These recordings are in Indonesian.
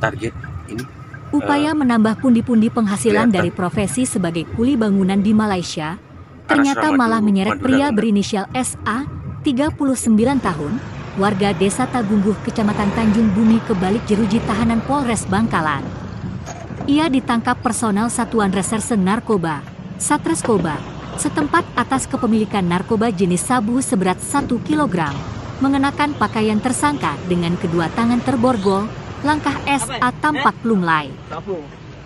target ini. Upaya menambah pundi-pundi penghasilan dari profesi sebagai kuli bangunan di Malaysia ternyata malah menyeret pria berinisial SA, 39 tahun, warga desa Tagungguh, kecamatan Tanjung Bumi, ke balik jeruji tahanan Polres Bangkalan. Ia ditangkap personal Satuan Reserse Narkoba, Satreskoba, setempat atas kepemilikan narkoba jenis sabu seberat 1 kg, mengenakan pakaian tersangka dengan kedua tangan terborgol. Langkah SA tampak lunglai.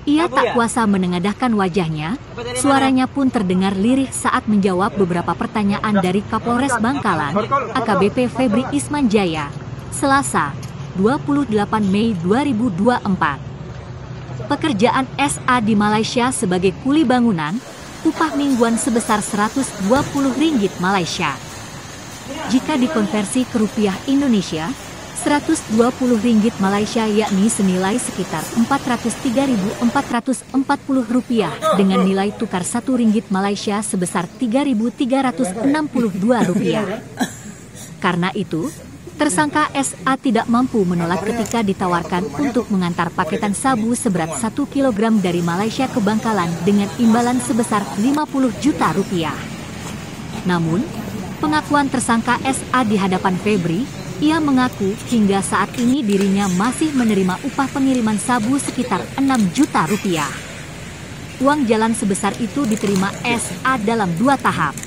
Ia tak kuasa menengadahkan wajahnya, suaranya pun terdengar lirih saat menjawab beberapa pertanyaan dari Kapolres Bangkalan, AKBP Febri Isman Jaya, Selasa, 28 Mei 2024. Pekerjaan SA di Malaysia sebagai kuli bangunan, upah mingguan sebesar RM120 Malaysia. Jika dikonversi ke rupiah Indonesia, RM120 Malaysia yakni senilai sekitar Rp403.440 dengan nilai tukar RM1 Malaysia sebesar Rp3.362. Karena itu, tersangka SA tidak mampu menolak ketika ditawarkan untuk mengantar paketan sabu seberat 1 kg dari Malaysia ke Bangkalan dengan imbalan sebesar Rp50 juta. Namun, pengakuan tersangka SA di hadapan Febri, ia mengaku hingga saat ini dirinya masih menerima upah pengiriman sabu sekitar Rp6 juta. Uang jalan sebesar itu diterima SA dalam 2 tahap.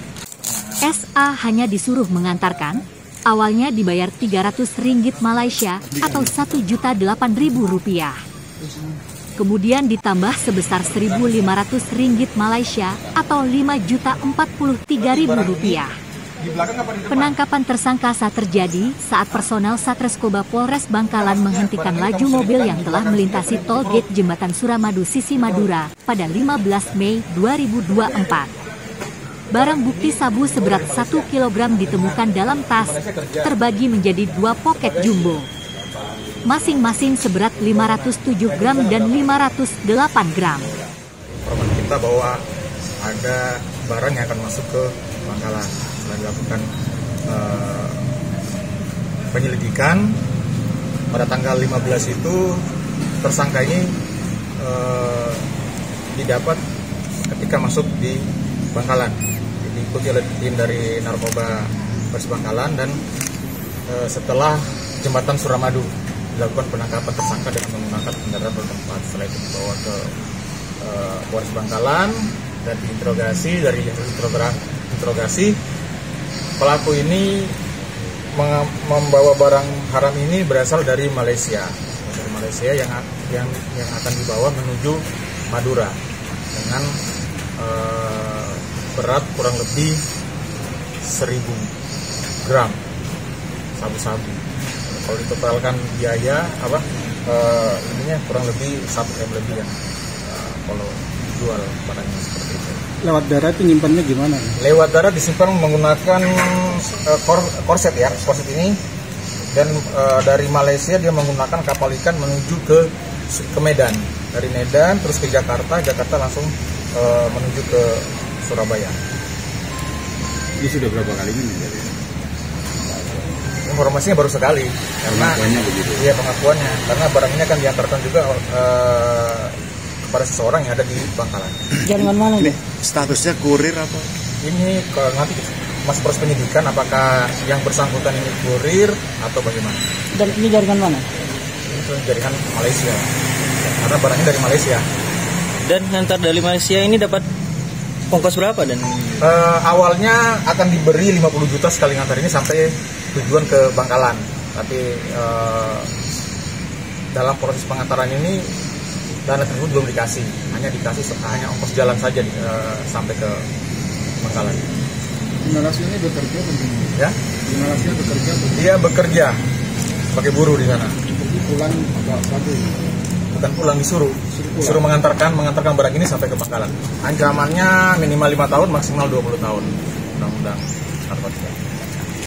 SA hanya disuruh mengantarkan, awalnya dibayar Rp300 Malaysia atau Rp1.800.000. Kemudian ditambah sebesar Rp1.500 Malaysia atau Rp5.043.000. Penangkapan tersangka terjadi saat personal Satreskoba Polres Bangkalan menghentikan laju mobil yang telah melintasi tol gate Jembatan Suramadu sisi Madura pada 15 Mei 2024. Barang bukti sabu seberat 1 kg ditemukan dalam tas, terbagi menjadi 2 poket jumbo. Masing-masing seberat 507 gram dan 508 gram. Permen kita bahwa ada barang yang akan masuk ke Bangkalan. Setelah dilakukan penyelidikan, pada tanggal 15 itu tersangka ini didapat ketika masuk di Bangkalan. Diikuti oleh tim dari narkoba Polres Bangkalan dan setelah Jembatan Suramadu dilakukan penangkapan tersangka dengan menggunakan kendaraan bertempat. Setelah itu dibawa ke Polres Bangkalan dan diinterogasi. Dari interogasi, pelaku ini membawa barang haram ini berasal dari Malaysia, yang akan dibawa menuju Madura dengan berat kurang lebih 1.000 gram sabu-sabu. Kalau ditotalkan biaya ininya kurang lebih 1 M lebih yang kalau jual barangnya seperti itu. Lewat darat penyimpannya gimana? Lewat darat disimpan menggunakan korset ya, korset ini. Dan dari Malaysia dia menggunakan kapal ikan menuju ke Medan. Dari Medan terus ke Jakarta langsung menuju ke Surabaya. Ini sudah berapa kali ini? Informasinya baru sekali, karena iya pengakuannya, karena barang ini akan diantarkan juga kepada seseorang yang ada di Bangkalan. Jaringan mana nih? Statusnya kurir apa? Ini kalau nanti masih proses penyidikan apakah yang bersangkutan ini kurir atau bagaimana? Dan ini jaringan mana? Ini jaringan Malaysia. Karena barangnya dari Malaysia. Dan ngantar dari Malaysia ini dapat ongkos berapa dan? Awalnya akan diberi 50 juta sekali ngantar ini sampai tujuan ke Bangkalan. Tapi dalam proses pengantaran ini dana tersebut belum dikasih, hanya ongkos jalan saja sampai ke Bangkalan. Di Malaysia ini bekerja begini? Ya? Di Malaysia bekerja begini? Dia bekerja sebagai buruh di sana. Jadi pulang agak satu? Bukan pulang, disuruh mengantarkan barang ini sampai ke Bangkalan. Ancamannya minimal 5 tahun, maksimal 20 tahun. Undang-undang narkotika.